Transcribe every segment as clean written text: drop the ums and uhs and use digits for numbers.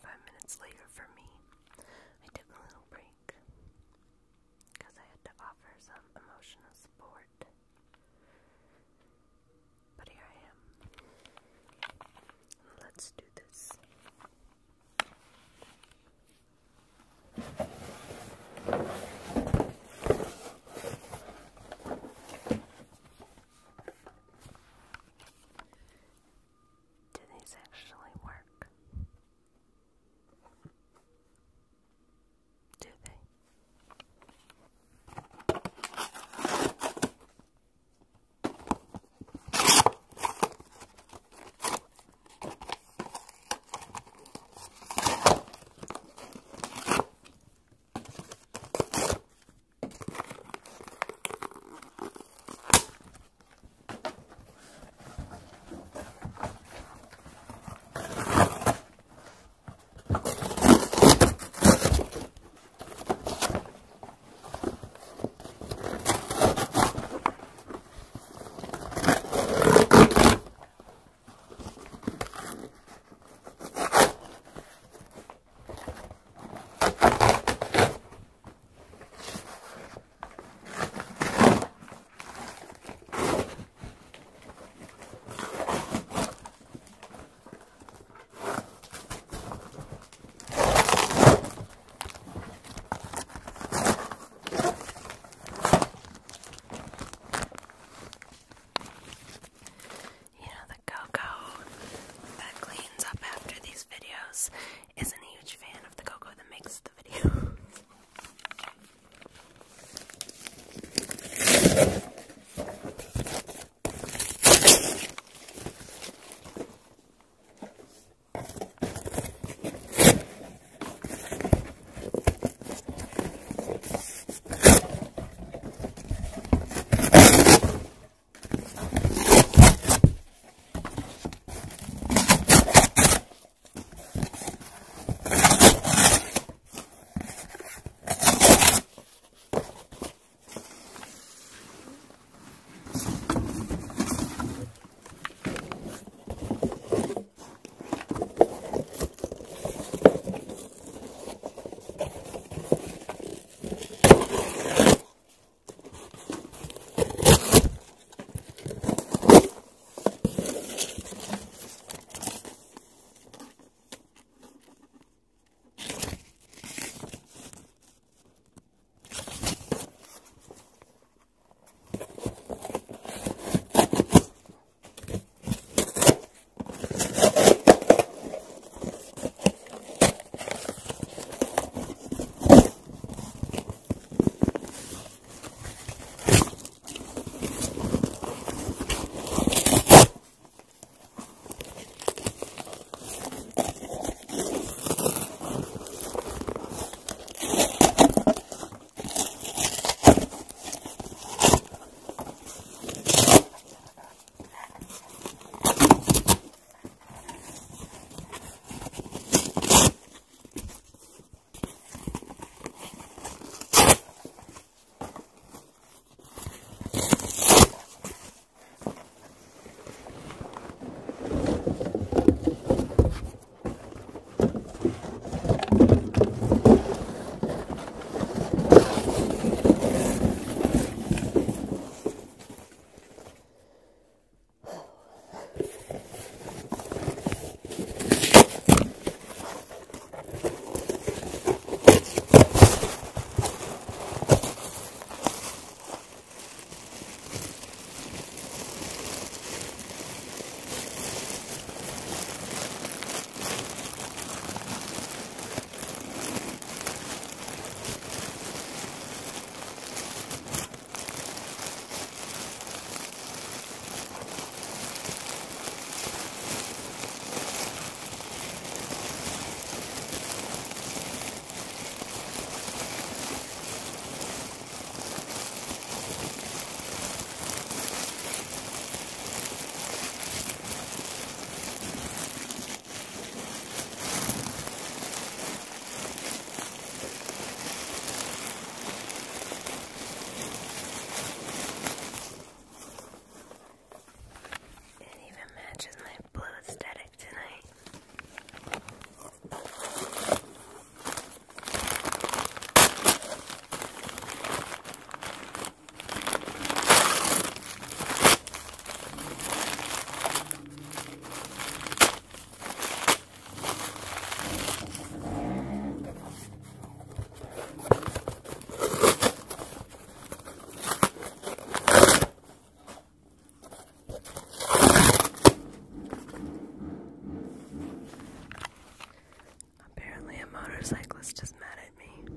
45 minutes later for me. I took a little break because I had to offer some emotional support. But here I am. Let's do this. Do these actually work? motorcyclist is mad at me.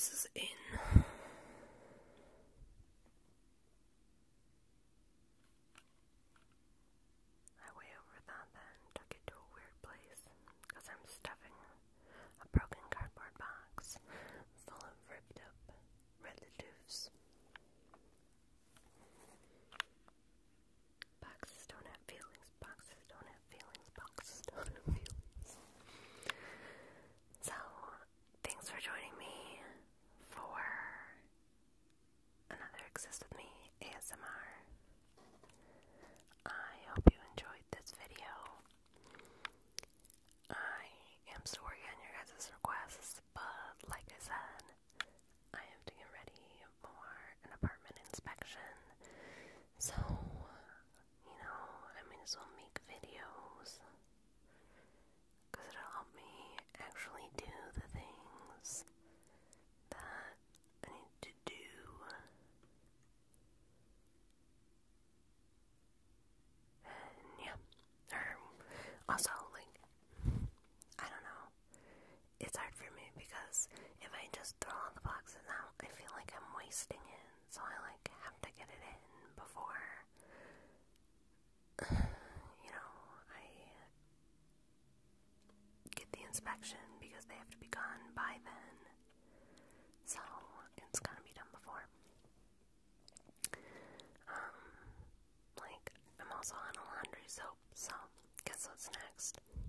noises in. I way over that then took it to a weird place, because I'm stuffing a broken cardboard box full of ripped up relatives. Boxes don't have feelings, boxes don't have feelings, boxes don't have feelings. So, thanks for joining me for another Exist With Me ASMR. I hope you enjoyed this video. I am still working on your guys' requests, but like I said, I have to get ready for an apartment inspection. So, you know, I might as well make videos, because it'll help me actually do the things that I need to do. And yeah, also, like, I don't know, it's hard for me because if I just throw all the boxes out, I feel like I'm wasting it, so I like have to get it in before, you know, I get the inspection, because they have to be gone by then, so it's gotta be done before. Like, I'm also on a laundry soap, so guess what's next?